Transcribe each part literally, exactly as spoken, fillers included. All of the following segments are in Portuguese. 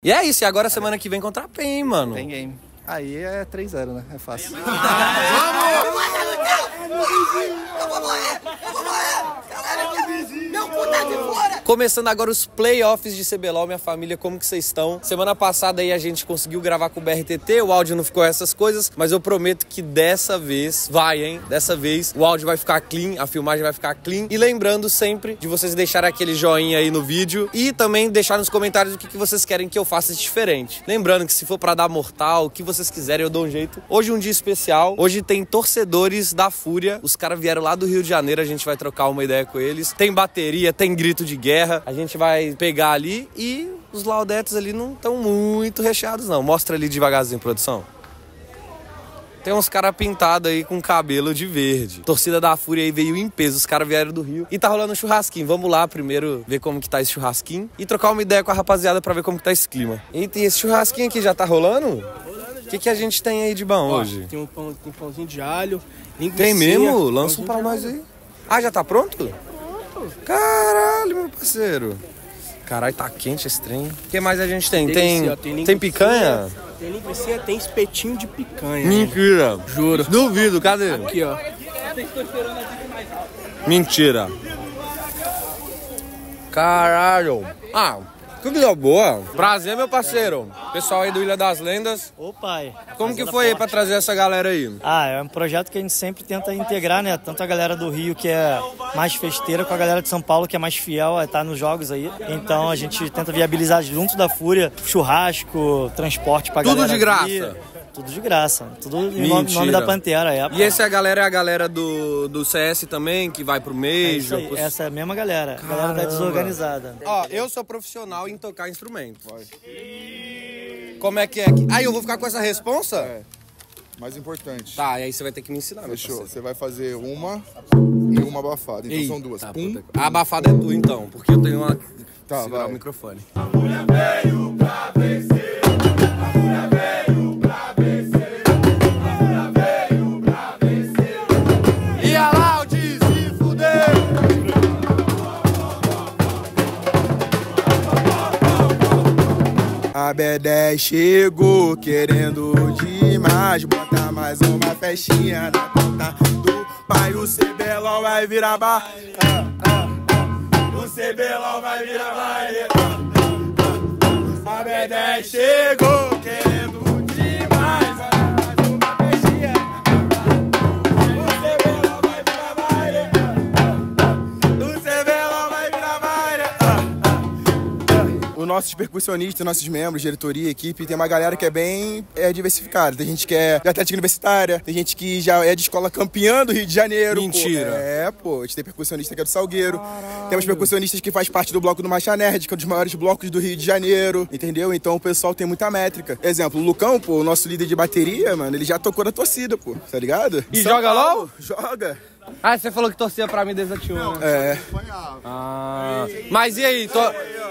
E é isso, e agora semana que vem contra a paiN, mano. Tem game. Aí é três a zero, né? É fácil. Vamos! Eu vou morrer! Eu vou morrer! Meu cu tá de fora! Começando agora os playoffs de C B L O L, minha família, como que vocês estão? Semana passada aí a gente conseguiu gravar com o B R T T, o áudio não ficou essas coisas, mas eu prometo que dessa vez vai, hein? Dessa vez o áudio vai ficar clean, a filmagem vai ficar clean. E lembrando sempre de vocês deixarem aquele joinha aí no vídeo e também deixar nos comentários o que, que vocês querem que eu faça de diferente. Lembrando que se for pra dar mortal, o que vocês quiserem, eu dou um jeito. Hoje é um dia especial, hoje tem torcedores da FURIA, os caras vieram lá do Rio de Janeiro, a gente vai trocar uma ideia com eles. Tem bateria, tem grito de guerra, a gente vai pegar ali e os laudetos ali não estão muito recheados não. Mostra ali devagarzinho, produção. Tem uns caras pintados aí com cabelo de verde. A torcida da FURIA aí veio em peso, os caras vieram do Rio. E tá rolando um churrasquinho, vamos lá primeiro ver como que tá esse churrasquinho e trocar uma ideia com a rapaziada pra ver como que tá esse clima. Eita, e esse churrasquinho aqui já tá rolando? O que, que a gente tem aí de bom hoje? Tem um pão, tem pãozinho de alho, linguiça. Tem mesmo? Lança um pra nós aí. Ah, já tá pronto? Caralho, meu parceiro. Caralho, tá quente esse trem. O que mais a gente tem? Tem, tem, tem, tem picanha? Tem linguiça, tem espetinho de picanha. Mentira. Né? Juro. Duvido, cadê? Aqui, ó. Mentira. Caralho. Ah, que vida boa. Prazer, meu parceiro. Pessoal aí do Ilha das Lendas. Ô, pai. Como que foi aí pra trazer essa galera aí? Ah, é um projeto que a gente sempre tenta integrar, né? Tanto a galera do Rio, que é mais festeira, com a galera de São Paulo, que é mais fiel, tá nos jogos aí. Então a gente tenta viabilizar junto da FURIA, churrasco, transporte pra galera. Tudo de graça. Tudo de graça. Tudo em nome, nome da Pantera. É, e essa é a galera, é a galera do, do C S também, que vai pro Major? É aí, pros... Essa é a mesma galera. Caramba. Galera da desorganizada. Ó, eu sou profissional em tocar instrumento. Vai. Como é que é? Aí eu vou ficar com essa responsa? É. Mais importante. Tá, e aí você vai ter que me ensinar. Fechou. Você vai fazer uma e uma abafada. Então Ei, são duas. Tá, um, a abafada um, é tu, então, porque eu tenho uma... Tá, segurar vai. O microfone. A mulher veio pra vencer. A mulher veio. A B dez chegou querendo demais, bota mais uma festinha na conta do pai. O C B L O L vai virar baile, ah, ah, ah. O C B L O L vai virar baile, ah, ah, ah. A B dez chegou querendo demais, bota mais uma festinha na conta. O C B L O L vai virar baile, ah, ah. O C B L O L vai virar baile, ah, ah, ah. O nosso percussionista, nossos membros, diretoria, equipe, tem uma galera que é bem é, diversificada. Tem gente que é de atlética universitária, tem gente que já é de escola campeã do Rio de Janeiro. Mentira. Pô. É, pô. A gente tem percussionista que é do Salgueiro. Caralho. Temos percussionistas que faz parte do bloco do Macha Nerd, que é um dos maiores blocos do Rio de Janeiro, entendeu? Então o pessoal tem muita métrica. Exemplo, o Lucão, pô, o nosso líder de bateria, mano, ele já tocou na torcida, pô. Tá ligado? E São joga Paulo, LOL? Joga. Ah, você falou que torcia pra mim desde a T um. Não, né? É. Ah. Mas e aí? To...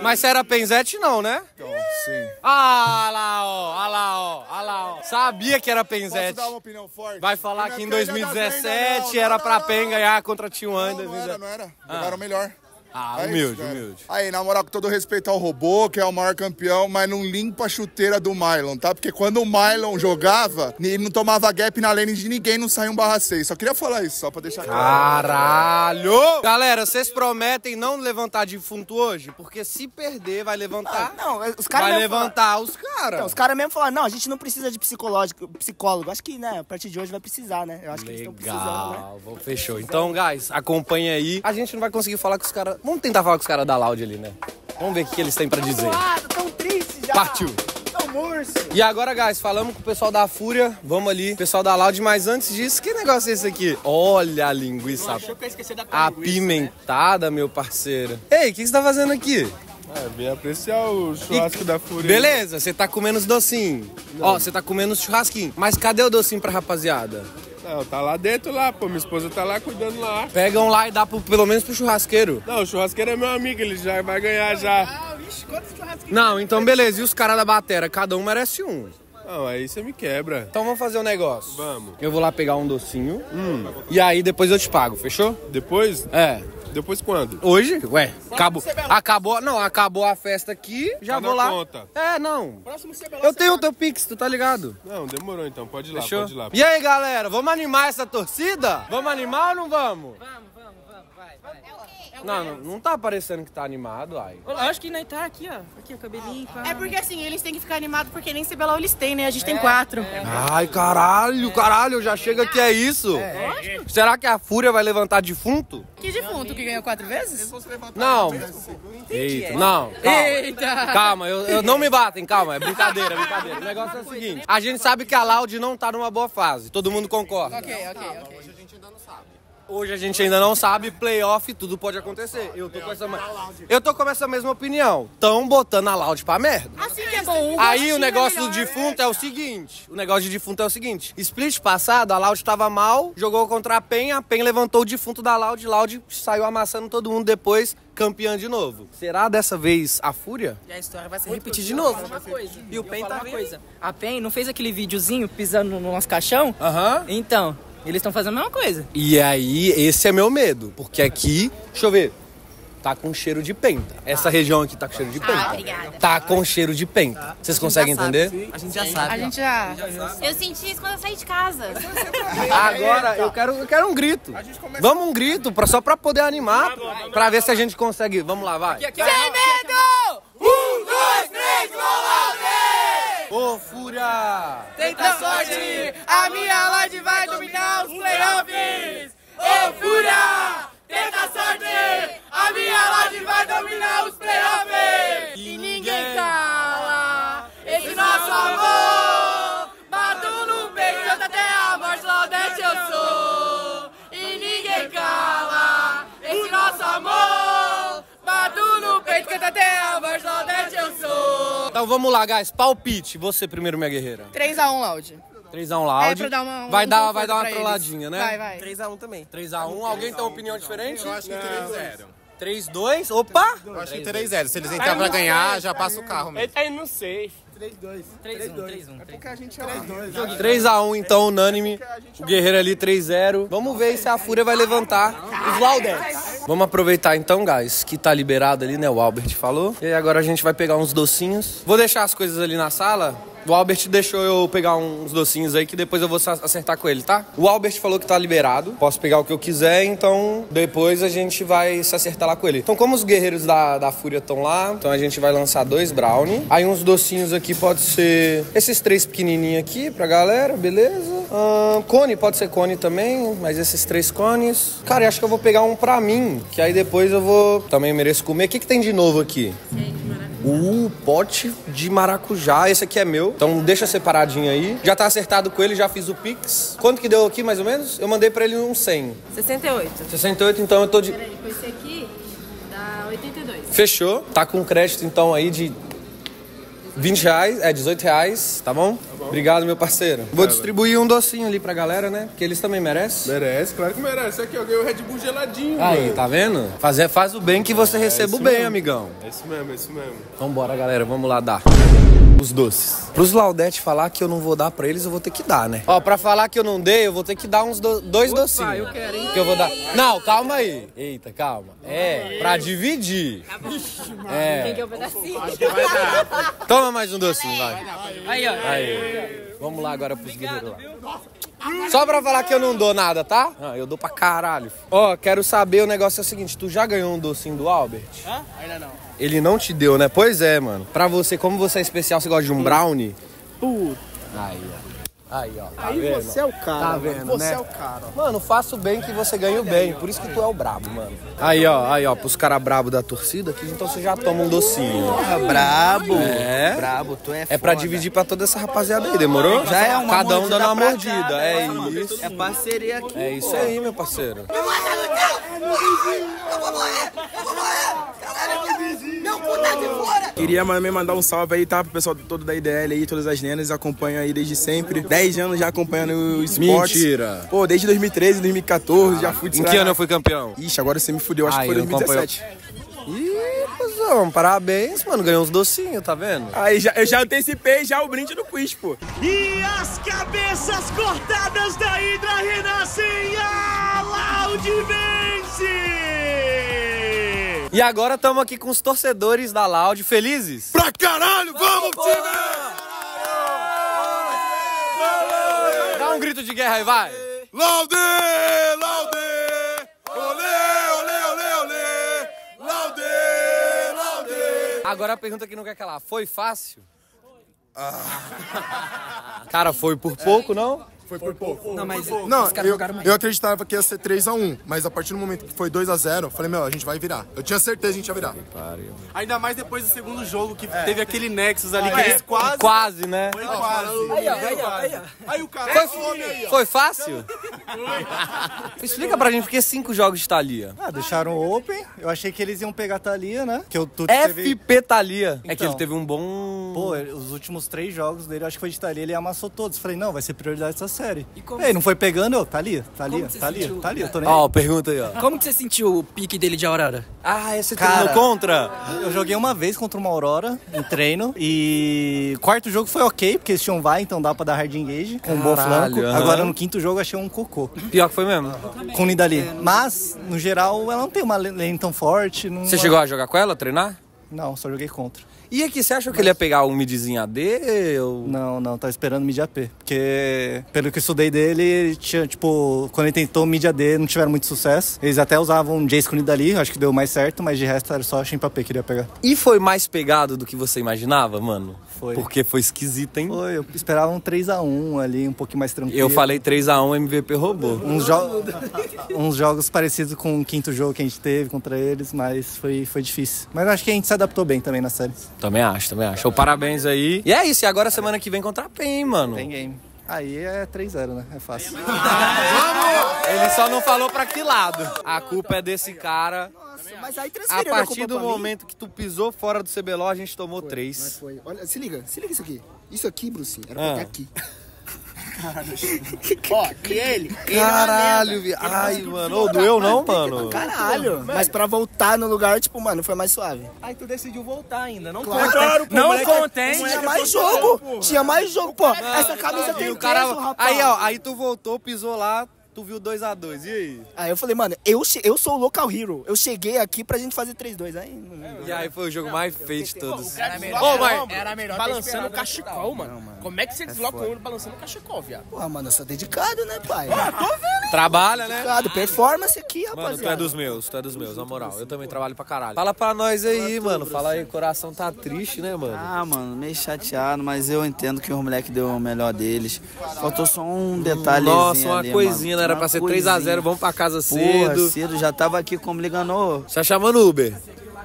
Mas você era Penzete não, né? Então, sim. Ah lá, ó. Ah lá, ó. Ah lá, ó. Sabia que era Penzete. Posso dar uma opinião forte? Vai falar que em dois mil e dezessete era pra Pen ganhar contra a T um. Não, não era, não era. Jogaram melhor. Ah, humilde, humilde. Aí, na moral, com todo respeito ao robô, que é o maior campeão, mas não limpa a chuteira do Mylon, tá? Porque quando o Mylon jogava, ele não tomava gap na lane de ninguém, não saiu um barra seis. Só queria falar isso, só pra deixar claro. Caralho! Galera, vocês prometem não levantar defunto hoje? Porque se perder, vai levantar. Não, não os caras. Vai levantar falar... os caras. Os caras mesmo falaram, não, a gente não precisa de psicológico, psicólogo. Acho que, né, a partir de hoje vai precisar, né? Eu acho que Legal. Eles estão precisando, né? Fechou. Então, guys, acompanha aí. A gente não vai conseguir falar com os caras. Vamos tentar falar com os caras da Loud ali, né? Vamos ver o que eles têm pra dizer. Ah, tão triste já. Partiu. Tão morso. E agora, guys, falamos com o pessoal da FURIA. Vamos ali. Pessoal da Loud, mas antes disso, que negócio é esse aqui? Olha a linguiça. Achou que eu esqueci da apimentada, né? Meu parceiro. Ei, o que você tá fazendo aqui? É, bem apreciar o churrasco e... da FURIA. Beleza, você tá comendo os docinhos. Não. Ó, você tá comendo os churrasquinhos. Mas cadê o docinho pra rapaziada? Não, tá lá dentro lá, pô. Minha esposa tá lá cuidando lá. Pegam lá e dá pro, pelo menos pro churrasqueiro. Não, o churrasqueiro é meu amigo, ele já vai ganhar já. Ah, vixe, quantos churrasqueiros? Não, então beleza. E os caras da batera? Cada um merece um. Não, aí você me quebra. Então vamos fazer um negócio. Vamos. Eu vou lá pegar um docinho. Hum. E aí depois eu te pago, fechou? Depois? É. Depois quando? Hoje? Ué, acabou, acabou. Não, acabou a festa aqui, já tá vou lá. Conta. É, não. Próximo C B L O L. Eu tenho o teu Pix, tu tá ligado? Não, demorou então, pode ir lá, Fechou? pode ir lá. E aí, galera, vamos animar essa torcida? Vamos animar ou não vamos? Vamos, vamos, vamos, vai, vai. É o quê? É o não, não, não tá parecendo que tá animado, ai. Eu acho que nem tá aqui, ó. Aqui, o cabelinho. Ah, é porque assim, eles têm que ficar animados porque nem C B L O L eles têm, né? A gente é, tem quatro. É. Ai, caralho, é. caralho, já chega que é isso. É. É. Será que a Fúria vai levantar defunto? Que defunto? Que ganhou quatro vezes? Não. Eita, não. Calma. Eita. Calma, eu, eu não me batem, calma. É brincadeira, é brincadeira. O negócio é o seguinte. A gente sabe que a Loud não tá numa boa fase. Todo mundo concorda. Ok, ok, ok. Hoje a gente ainda não sabe. Hoje a gente ainda não sabe, playoff, tudo pode acontecer. Eu tô com essa, eu tô com essa mesma opinião. Tão botando a Loud pra merda. Assim que é bom. Aí o negócio do defunto é o seguinte. O negócio de defunto é o seguinte. Split passado, a Loud tava mal, jogou contra a paiN, a paiN levantou o defunto da Loud, Loud saiu amassando todo mundo depois, campeã de novo. Será dessa vez a Fúria? E a história vai se repetir de novo. E o paiN tá coisa. A paiN não fez aquele videozinho pisando no nosso caixão? Aham. Então... eles estão fazendo a mesma coisa. E aí, esse é meu medo. Porque aqui, deixa eu ver, tá com cheiro de penta. Essa ah. região aqui tá com cheiro de penta. Ah, obrigada. Tá com cheiro de penta. Tá. Vocês conseguem entender? Sabe. A gente já Sim. sabe. A gente já... Eu senti isso quando eu saí de casa. Agora, eu quero, eu quero um grito. Vamos um grito, pra, só pra poder animar. Vai, pra vai, ver vai. se a gente consegue. Vamos lá, vai. Aqui, aqui, Sem vai. medo! Um, dois, três, vamos lá! Ô, Fúria! Tenta sorte! A minha Loud vai dominar os playoffs! Ô, Fúria! Tenta sorte! A minha Loud vai dominar os playoffs! E ninguém cala esse nosso amor! Bato no peito até a morte, Laudete eu sou! E ninguém cala esse nosso amor! Bato no peito até a morte, Laudete eu sou! Então vamos lá, guys. Palpite. Você primeiro, minha guerreira. três a um, Loud. três a um Loud. É, pra dar uma, um vai dar, vai dar uma trolladinha, né? Vai, vai. três a um também. três a um. Alguém tem uma opinião diferente? Eu acho que três a zero. três a dois? Opa! Eu acho que três a zero. Se eles entrarem pra ganhar, já passa o carro mesmo. Aí não sei. três a dois. três a um. É porque a gente é três a dois. três a um, então, unânime. O Guerreiro ali, três a zero. Vamos ver se a Fúria vai levantar os Laudettes. Vamos aproveitar, então, guys, que tá liberado ali, né? O Albert falou. E agora a gente vai pegar uns docinhos. Vou deixar as coisas ali na sala. O Albert deixou eu pegar uns docinhos aí, que depois eu vou acertar com ele, tá? O Albert falou que tá liberado. Posso pegar o que eu quiser, então depois a gente vai se acertar lá com ele. Então, como os guerreiros da, da Fúria estão lá, então a gente vai lançar dois brownie. Aí uns docinhos aqui pode ser esses três pequenininhos aqui pra galera, beleza? Ah, cone, pode ser cone também, mas esses três cones... Cara, eu acho que eu vou pegar um pra mim, que aí depois eu vou... Também mereço comer. O que que tem de novo aqui? Uh, pote de maracujá. Esse aqui é meu. Então deixa separadinho aí. Já tá acertado com ele, já fiz o Pix. Quanto que deu aqui, mais ou menos? Eu mandei pra ele um cem. sessenta e oito. sessenta e oito, então eu tô de... Peraí, com esse aqui dá oitenta e dois. Fechou. Tá com crédito, então, aí de... vinte reais, é, dezoito reais, tá bom? Tá bom. Obrigado, meu parceiro. Vou é, distribuir um docinho ali pra galera, né? Porque eles também merecem. Merece, claro que merece. Aqui, eu ganhei o Red Bull geladinho, Aí, mano. Tá vendo? Faz, faz o bem que você é, receba o bem, mesmo. amigão. É isso mesmo, é isso mesmo. Vambora, galera, vamos lá dar os doces. Pros Laudete falar que eu não vou dar pra eles, eu vou ter que dar, né? Ó, pra falar que eu não dei, eu vou ter que dar uns do... dois Opa, docinhos. Eu quero, hein? Que eu vou dar... Não, calma aí. Eita, calma. É, pra dividir. Tá bom. É. Quem quer o pedacinho? Toma mais um docinho, vai. Aí, ó. Aí. Vamos lá agora pros guerreiros lá. Só pra falar que eu não dou nada, tá? Ah, eu dou pra caralho. Ó, oh, quero saber, o negócio é o seguinte, tu já ganhou um docinho do Albert? Hã? Ainda não. Ele não te deu, né? Pois é, mano. Pra você, como você é especial, você gosta de um brownie? Puta. Aí, ó. Aí, ó. Tá Aí vendo? Você é o cara, tá vendo, mano. Você né? é o cara. Mano, faça o bem que você ganha o bem. Por isso que tu é o brabo, mano. Aí, ó. Aí, ó. Pros caras brabo da torcida aqui, então você já toma um docinho. Porra, brabo. É. Brabo, tu é foda. É pra dividir pra toda essa rapaziada aí, demorou? Já é uma Cada um dando uma mordida. É isso. É parceria aqui. É isso aí, meu parceiro. Me mata no céu! Eu vou morrer! Eu vou morrer! Não, puta de fora! Queria também mandar um salve aí, tá? Pro pessoal todo da I D L aí, todas as nenas, acompanham aí desde sempre. dez anos já acompanhando o esporte. Mentira! Pô, desde dois mil e treze, dois mil e quatorze, ah, já fui... Em que ano eu fui campeão? Ixi, agora você me fudeu, acho Ai, que foi dois mil e dezessete. Ih, pessoal, parabéns, mano, ganhou uns docinhos, tá vendo? Aí, já, eu já antecipei já o brinde do quiz, pô. E as cabeças cortadas da Hidra renascem, a Loud vence! E agora estamos aqui com os torcedores da Loud, felizes? Pra caralho, vamos, vamos time! Caralho! Dá um grito de guerra aí, vai! Loud! Loud! Agora a pergunta que não quer calar, foi fácil? Ah. Cara, foi por pouco, não? Foi por pouco. Não, mas não, eu, eu acreditava que ia ser três a um, mas a partir do momento que foi dois a zero, eu falei, meu, a gente vai virar. Eu tinha certeza que a gente ia virar. Ainda mais depois do segundo jogo, que é. teve aquele Nexus ali, ah, que é. eles quase... Quase, né? Foi ah, quase. Aí, aí, aí, aí. Aí o cara... Foi, foi, aí, foi fácil? Foi. Explica pra gente por que cinco jogos de Thalia. Ah, deixaram open. Eu achei que eles iam pegar Thalia, né? Que eu F P teve... Thalia. Então, é que ele teve um bom... Pô, os últimos três jogos dele, eu acho que foi de Thalia, ele amassou todos. Falei, não, vai ser prioridade essa série. E como... Ei, não foi pegando, eu, Thalia, Thalia, Thalia, Thalia, eu tô nem... Ó, oh, pergunta aí, ó. Como que você sentiu o pique dele de Aurora? Ah, você treinou contra? Eu joguei uma vez contra uma Aurora, em treino, e... Quarto jogo foi ok, porque eles tinham vai, então dá pra dar hard engage, com um bom flanco. Uhum. Agora no quinto jogo achei um cocô. Pior que foi mesmo? Uhum. Com Nidalee. Mas, no geral, ela não tem uma lane tão forte. Não... Você chegou a jogar com ela, treinar? Não, só joguei contra. E aqui, você achou que ele ia pegar um midzinho A D? Ou... Não, não, tava esperando mid A P. Porque, pelo que eu estudei dele, tinha, tipo, quando ele tentou mid A D, não tiveram muito sucesso. Eles até usavam J-Scone dali, acho que deu mais certo, mas de resto era só Shimpa que ele ia pegar. E foi mais pegado do que você imaginava, mano? Foi. Porque foi esquisito, hein? Foi, eu esperava um três a um ali, um pouquinho mais tranquilo. Eu falei três a um, M V P roubou. Uns, jo uns jogos parecidos com o quinto jogo que a gente teve contra eles, mas foi, foi difícil. Mas acho que a gente se adaptou bem também na série. Também acho, também acho. Então, parabéns aí. E é isso, e agora semana que vem contra a paiN, mano. Tem game. Aí é três a zero, né? É fácil. Ah, ele só não falou pra que lado. A culpa é desse cara. Nossa, mas aí transferiu a partir do momento que tu pisou fora do C B L O L, a gente tomou três. Olha, se liga, se liga isso aqui. Isso aqui, Bruce, era pra ah. estar aqui. Ó, e ele? Caralho, viado. Ai, mano. Ô, doeu não, mano? Caralho. Mas pra voltar no lugar, tipo, mano, foi mais suave. Aí tu decidiu voltar ainda. Não conta. Não conta, hein? Tinha mais jogo. Tinha mais jogo, pô. Essa camisa tem peso, rapaz. Aí, ó. Aí tu voltou, pisou lá. Tu viu dois a dois, e aí? Aí eu falei, mano, eu, eu sou o local hero. Eu cheguei aqui pra gente fazer três a dois. Aí, e aí foi o jogo não, mais feio de todos. Era melhor, oh, era, mano, era melhor balançando o cachecol, mano. Não, mano. Como é que você é desloca o ouro balançando o cachecol, viado? Porra, mano, eu sou dedicado, né, pai? Porra, tô vendo. Trabalha, né? Dedicado, performance aqui, rapaziada. Mano, tu é dos meus, tu é dos meus, na moral. Eu também trabalho pra caralho. Fala pra nós aí, mano. Fala aí, o coração tá triste, né, mano? Ah, mano, meio chateado, mas eu entendo que os moleques deu o melhor deles. Faltou só um detalhezinho. Nossa, uma ali, coisinha, mano. Era pra ser três a zero, vamos pra casa cedo. Porra, cedo, já tava aqui como ligando. Ô, já chamando o Uber?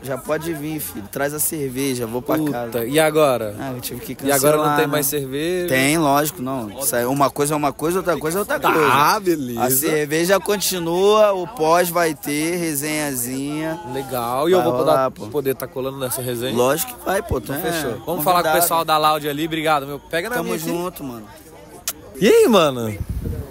Já pode vir, filho. Traz a cerveja, vou pra Puta, casa. E agora? Ah, eu tive que cancelar. E agora não tem mais cerveja? Tem, lógico, não. Uma coisa é uma coisa, outra coisa é outra tá, coisa. Ah, beleza. A cerveja continua, o pós vai ter, resenhazinha. Legal. E vai eu vou rolar, poder estar tá colando nessa resenha? Lógico que vai, pô. Então, então, fechou. É, vamos convidado. Falar com o pessoal da Loud ali. Obrigado, meu. Pega na Tamo minha. Tamo junto, filho. Mano. E aí, mano?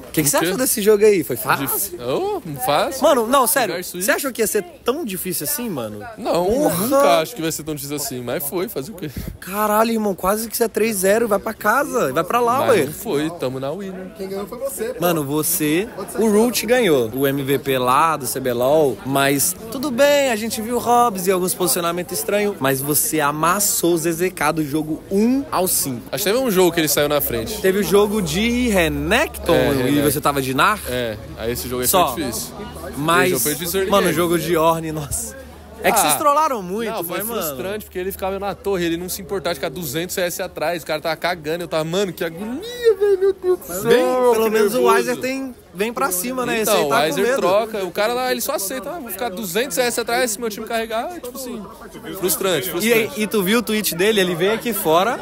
O que, que você achou desse jogo aí? Foi fácil? Oh, não fácil. Mano, não, sério. Você achou que ia ser tão difícil assim, mano? Não, Porra. nunca acho que vai ser tão difícil assim. Mas foi, fazer o quê? Caralho, irmão, quase que você é três a zero. Vai pra casa, vai pra lá, ué. Não foi, tamo na winner. Quem ganhou foi você. Mano, você, o Root ganhou. O M V P lá do C B L O L. Mas tudo bem, a gente viu o Hobbs e alguns posicionamentos estranhos. Mas você amassou o Z Z K do jogo um ao cinco. Acho que teve um jogo que ele saiu na frente. Teve o jogo de Renekton, é, você tava de Nar? É, aí esse jogo aí Só. foi difícil. Mas, jogo foi difícil mano, o jogo de Orne, nossa. É que ah, vocês trollaram muito, não, foi mas, frustrante, mano. Porque ele ficava na torre, ele não se importava de ficar duzentos R S atrás, o cara tava cagando, eu tava, mano, que agonia, velho, meu Deus do céu. Pelo menos nervoso. O Weiser tem... Vem pra cima, né? Então, o Weiser troca, o cara lá, ele só aceita. Ah, vou ficar duzentos R S atrás se meu time carregar. Tipo assim, frustrante, frustrante. E, e tu viu o tweet dele? Ele veio aqui fora,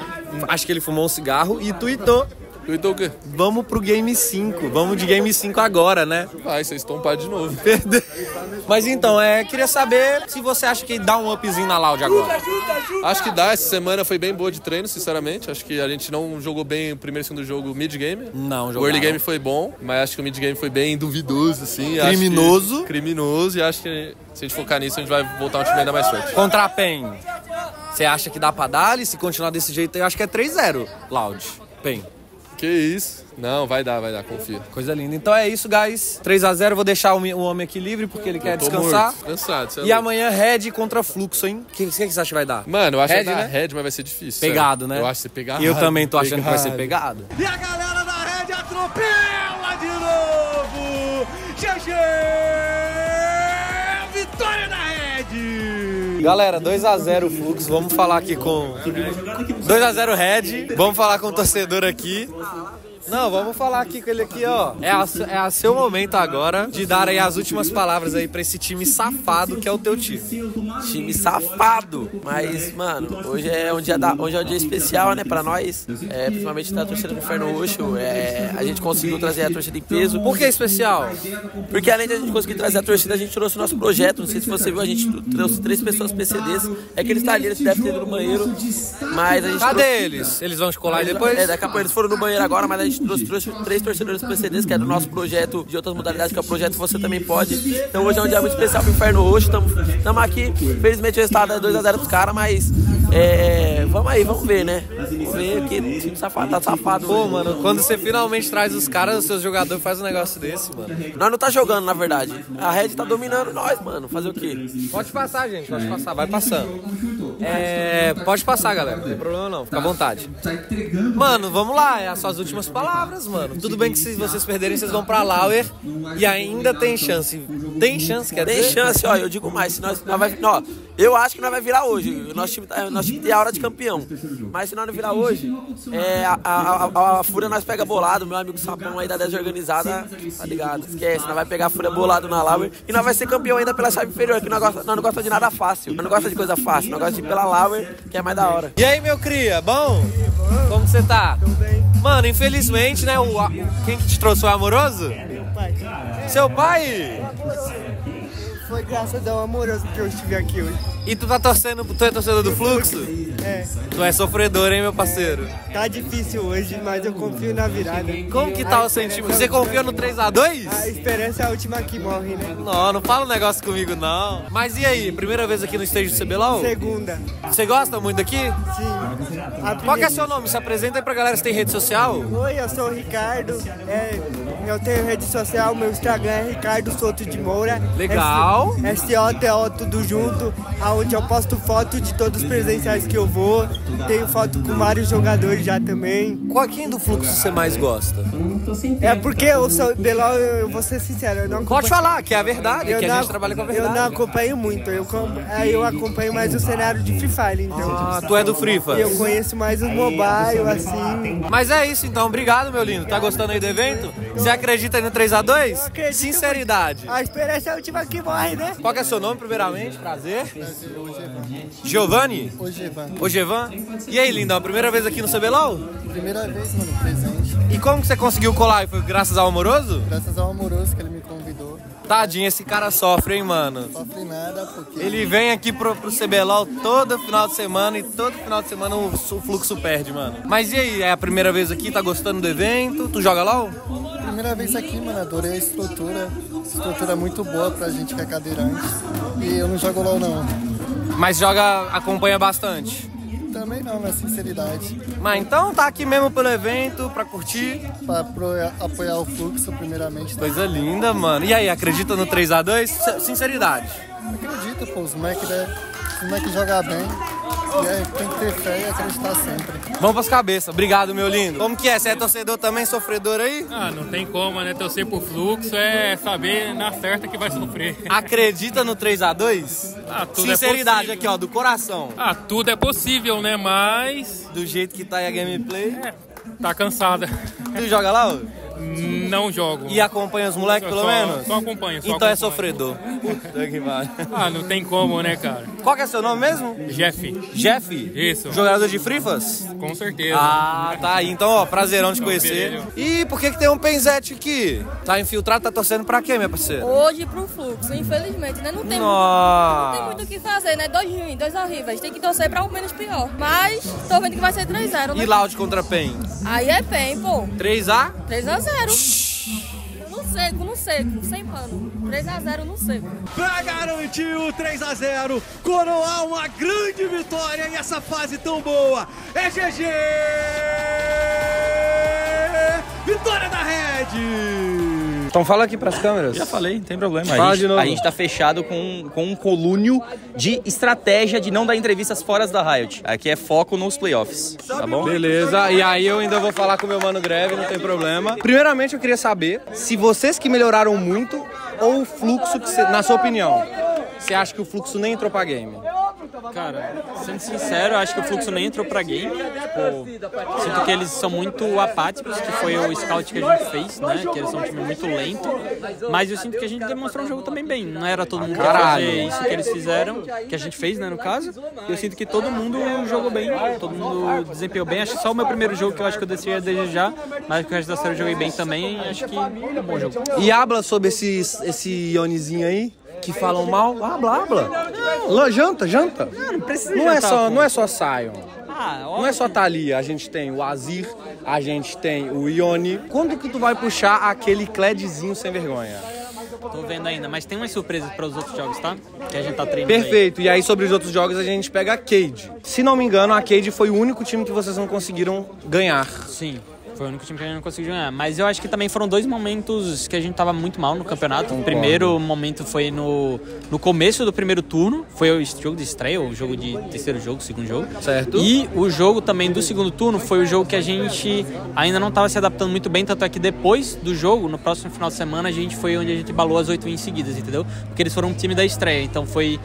acho que ele fumou um cigarro e tweetou. Então, o quê? Vamos pro Game cinco. Vamos de Game cinco agora, né? Vai, vocês estão parados de novo. Mas então, é, queria saber se você acha que dá um upzinho na Loud agora. Ajuda, ajuda. Acho que dá. Essa semana foi bem boa de treino, sinceramente. Acho que a gente não jogou bem o primeiro e segundo jogo mid-game. Não, jogou. O early game foi bom, mas acho que o mid-game foi bem duvidoso, assim. Criminoso. Acho que, criminoso. E acho que se a gente focar nisso, a gente vai voltar um time ainda mais forte. Contra a paiN, você acha que dá pra dar? E se continuar desse jeito, eu acho que é três a zero, Loud. paiN. O Que isso? Não, vai dar, vai dar, confia. Coisa linda. Então é isso, guys. três a zero, vou deixar o homem aqui livre, porque ele quer descansar. Morto. Cansado, você é E louco. Amanhã, Red contra Fluxo, hein? O que, que você acha que vai dar? Mano, eu acho Red, que vai dar né? Red, mas vai ser difícil. Pegado, sério. né? Eu acho que você pegado. Eu também tô achando pegado. que vai ser pegado. E a galera da Red atropela de novo! G G! Vitória da Red! Galera, dois a zero Flux, vamos falar aqui com... dois a zero Red, vamos falar com o torcedor aqui. Não, vamos falar aqui com ele aqui, ó. É a, é a seu momento agora de dar aí as últimas palavras aí pra esse time safado que é o teu time. Time safado! Mas, mano, hoje é um dia, da, hoje é um dia especial, né, pra nós. É, principalmente da torcida do Inferno Oxo. É, a gente conseguiu trazer a torcida em peso. Por que é especial? Porque além de a gente conseguir trazer a torcida, a gente trouxe o nosso projeto. Não sei se você viu, a gente trouxe três pessoas P C Ds. É que eles tá ali, eles devem ter ido no banheiro. Mas a gente Cadê trouxe... eles? Eles vão te colar aí depois? É, daqui a pouco eles foram no banheiro agora, mas a gente trouxe, trouxe três torcedores P C Ds, que é do nosso projeto de outras modalidades, que é o projeto Você Também Pode. Então hoje é um dia muito especial pro Inferno Oxo. Estamos aqui, felizmente o resultado é dois a zero pros caras, mas é, vamos aí, vamos ver, né? Vamos ver que o time safado tá safado. Pô, hoje, mano, quando você finalmente traz os caras, os seus jogadores faz um negócio desse, mano. Nós não tá jogando, na verdade. A Red tá dominando nós, mano. Fazer o quê? Pode passar, gente, pode passar, vai passando. É, pode passar, galera, não tem problema não, fica à vontade. Mano, vamos lá, é as suas últimas palavras, mano. Tudo bem que se vocês perderem, vocês vão pra Lauer e ainda tem chance. Tem chance, quer dizer? Tem chance, ó, eu digo mais, se nós, nós vai, ó, eu acho que nós vai virar hoje, o nosso time, nosso time tem a hora de campeão, mas se nós não virar hoje, é, a, a, a, a Fúria nós pega bolado, meu amigo Sapão aí da dez organizada, tá ligado, esquece, nós vai pegar a Fúria bolado na Lauer e nós vai ser campeão ainda pela chave inferior, que nós, gosta, nós não gostamos de nada fácil, nós não gostamos de coisa fácil, nós gostamos de pela Lauer, que é mais da hora. E aí, meu cria, bom? Como você tá? Tudo bem. Mano, infelizmente, né, o, a, quem que te trouxe o amoroso? Meu pai. Seu pai? Foi graças ao amoroso que eu estive aqui hoje. E tu tá torcendo, tu é torcedor do Fluxo? É. Tu é sofredor, hein, meu parceiro? É, tá difícil hoje, mas eu confio na virada. Como que tá o sentimento? Você confia no três a dois? A esperança é a última que morre, né? Não, não fala um negócio comigo, não. Mas e aí, primeira vez aqui no stage do C B L O L? Segunda. Você gosta muito daqui? Sim. Qual que é seu nome? Se apresenta aí pra galera, se tem rede social? Oi, eu sou o Ricardo. É, eu tenho rede social, meu Instagram é Ricardo Souto de Moura. Legal. S O T O, tudo junto, aonde eu posto foto de todos os presenciais que eu vou. Tenho foto com vários jogadores já também. Qual quem do Fluxo você mais gosta? É porque eu sou de lá, eu vou ser sincero. Eu não Pode falar, que é a verdade, eu que não, a gente trabalha com a verdade. Eu não acompanho muito, eu, eu acompanho mais o cenário de Free Fire, então. Ah, tu é do Free Fire? Eu conheço mais o mobile, assim. Mas é isso, então, obrigado, meu lindo. Tá gostando aí do evento? Você acredita no três a dois? Acredito, sinceridade. A experiência é a última que morre. Né? Qual que é seu nome, primeiramente? Prazer. Giovani? Ojevan. Ojevan. E aí, linda, primeira vez aqui no C B L O L? Primeira vez, mano, presente. E como que você conseguiu colar? Foi graças ao amoroso? Graças ao amoroso que ele me convidou. Tadinho, esse cara sofre, hein, mano? Sofre nada, porque... Ele vem aqui pro, pro C B L O L todo final de semana e todo final de semana o, o Fluxo perde, mano. Mas e aí, é a primeira vez aqui, tá gostando do evento? Tu joga L O L? Primeira vez aqui, mano, adorei a estrutura. Estrutura muito boa pra gente que é cadeirante. E eu não jogo L O L, não. Mas joga, acompanha bastante? Também não, na sinceridade. Mas então tá aqui mesmo pelo evento, pra curtir. Pra apoiar o Fluxo, primeiramente. Tá? Coisa linda, mano. E aí, acredita no três a dois? Sinceridade. Acredito, pô. Os moleques devem jogar bem. E aí, tem que ter fé e acreditar sempre. Vamos pras cabeças. Obrigado, meu lindo. Como que é? Você é torcedor também, sofredor aí? Ah, não tem como, né? Torcer pro Fluxo é saber na certa que vai sofrer. Acredita no três a dois? Ah, tudo Sinceridade é aqui, ó, do coração. Ah, tudo é possível, né? Mas... Do jeito que tá aí a gameplay... É, tá cansada. Tu joga lá, ó? Não jogo. E acompanha os moleques, pelo menos? Só acompanho, só Então acompanho. É sofredor. Puta que vale. Ah, não tem como, né, cara? Qual que é seu nome mesmo? Jeff. Jeff? Isso. Jogador de Frifas? Com certeza. Ah, tá aí. Então, ó, prazerão de conhecer. E por que que tem um penzete aqui? Tá infiltrado, tá torcendo pra quê, minha parceira? Hoje pro Fluxo, infelizmente, né? Não tem, não tem muito o que fazer, né? Dois ruins, dois horríveis. Tem que torcer pra um menos pior. Mas tô vendo que vai ser três a zero. E Loud contra Pen? Aí é Pen, pô. três a? três a zero. No seco, no seco, sem pano. três a zero no seco. Pra garantir o três a zero, coroar uma grande vitória nessa fase tão boa. É G G! Red. Então fala aqui pras câmeras. Já falei, não tem problema. Fala a gente, de novo. A gente tá fechado com, com um colúnio de estratégia de não dar entrevistas fora da Riot. Aqui é foco nos playoffs, tá bom? Beleza, e aí eu ainda vou falar com o meu mano Greve, não tem problema. Primeiramente eu queria saber se vocês que melhoraram muito ou o Fluxo, que cê, na sua opinião, você acha que o Fluxo nem entrou pra game? Cara, sendo sincero, eu acho que o Fluxo nem entrou pra game. Tipo, sinto que eles são muito apáticos, que foi o scout que a gente fez, né? Que eles são um time muito lento. Mas eu sinto que a gente demonstrou um jogo também bem. Não era todo mundo Caralho. que fazer isso que eles fizeram, que a gente fez, né, no caso. Eu sinto que todo mundo jogou bem, todo mundo desempenhou bem. Acho que só o meu primeiro jogo que eu acho que eu decidi a desejar, mas que o resto da série eu joguei bem também. Acho que é um bom jogo. E habla sobre esse, esse Ionezinho aí? Que falam mal, habla, habla. Não. Janta, janta. Não, não precisa não jantar, é só, não é só Sion. Ah, não é só Thalia. A gente tem o Azir, a gente tem o Ione. Quando que tu vai puxar aquele Cladezinho sem vergonha? Tô vendo ainda, mas tem umas surpresas para os outros jogos, tá? Que a gente tá treinando. Perfeito. Aí. E aí sobre os outros jogos a gente pega a Cade. Se não me engano, a Cade foi o único time que vocês não conseguiram ganhar. Sim. Foi o único time que a gente não conseguiu ganhar. Mas eu acho que também foram dois momentos que a gente tava muito mal no campeonato. O primeiro momento foi no, no começo do primeiro turno. Foi o jogo de estreia, o jogo de terceiro jogo, segundo jogo. Certo. E o jogo também do segundo turno foi o jogo que a gente ainda não tava se adaptando muito bem. Tanto é que depois do jogo, no próximo final de semana, a gente foi onde a gente balou as oito wins seguidas, entendeu? Porque eles foram um time da estreia. Então foi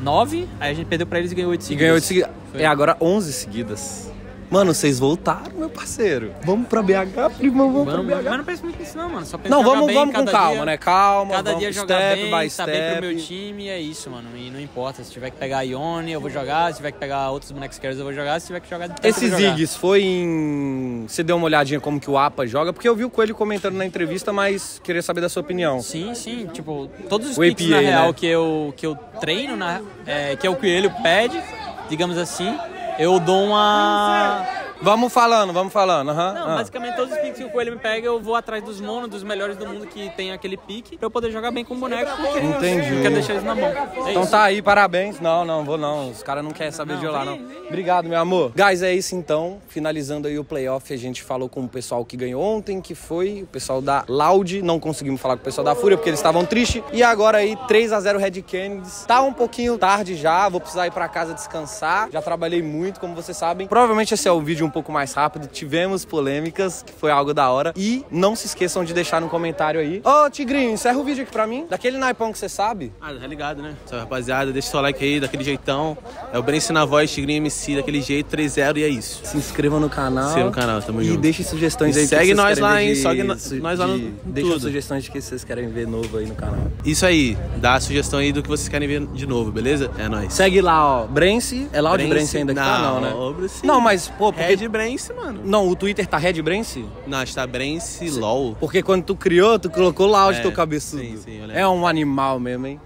nove, aí a gente perdeu pra eles e ganhou oito seguidas. E ganhou oito seguidas. É agora onze seguidas. Mano, vocês voltaram, meu parceiro. Vamos pra B H, primo, vamos, vamos pra B H. Mas não penso muito nisso não, mano. Só penso não, vamos, bem, vamos com calma, dia, né? Calma, cada vamos dia jogar step, bem, tá bem pro meu time, é isso, mano. E não importa, se tiver que pegar a Ione, eu vou jogar. Se tiver que pegar outros bonecos que eu vou jogar. Se tiver que jogar... De Esse Ziggs foi em... Você deu uma olhadinha como que o A P A joga? Porque eu vi o Coelho comentando na entrevista, mas queria saber da sua opinião. Sim, sim. Tipo, todos os picks, na real, né? que, eu, que eu treino, na, é, que é o Coelho pede, digamos assim... Eu dou uma... Vamos falando, vamos falando, aham. Uhum, não, uhum. Basicamente todos os picks que o Coelho me pega, eu vou atrás dos monos, dos melhores do mundo que tem aquele pique, pra eu poder jogar bem com o boneco, porque Entendi. eu quero deixar eles na mão. É então isso. Tá aí, parabéns. Não, não, vou não. Os caras não querem saber não, de olhar, não. Vem. Obrigado, meu amor. Guys, é isso então. Finalizando aí o playoff, a gente falou com o pessoal que ganhou ontem, que foi o pessoal da Loud. Não conseguimos falar com o pessoal da FURIA, porque eles estavam tristes. E agora aí, três a zero Red Canids. Tá um pouquinho tarde já, vou precisar ir pra casa descansar. Já trabalhei muito, como vocês sabem. Provavelmente esse é o vídeo um pouco mais rápido, tivemos polêmicas, que foi algo da hora, e não se esqueçam de deixar no comentário aí. Ô, oh, Tigrinho, encerra o vídeo aqui pra mim, daquele naipão que você sabe. Ah, tá ligado, né? Salve, rapaziada, deixa o seu like aí, daquele jeitão, é o Brance na voz, Tigrinho M C, daquele jeito, três zero, e é isso. Se inscreva no canal. Se no canal, tamo junto. E deixem sugestões e aí. Segue que nós lá, hein, segue nós lá no de, Deixa tudo. sugestões de que vocês querem ver novo aí no canal. Isso aí, dá a sugestão aí do que vocês querem ver de novo, beleza? É nóis. Segue lá, ó, Brance, é lá o de Brance ainda que não, tá, não, né? Brance. Não, mas, pô, porque... Red Brance, mano. Não, o Twitter tá Red Brance? Não, acho que tá Brance LOL. Porque quando tu criou, tu colocou Loud é, teu cabeçudo. Sim, sim, é um animal mesmo, hein?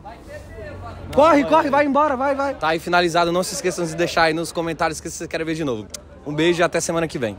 Corre, não, corre, não. vai embora, vai, vai. Tá aí finalizado. Não se esqueçam de deixar aí nos comentários o que vocês querem ver de novo. Um beijo e até semana que vem.